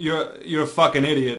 You're a fucking idiot.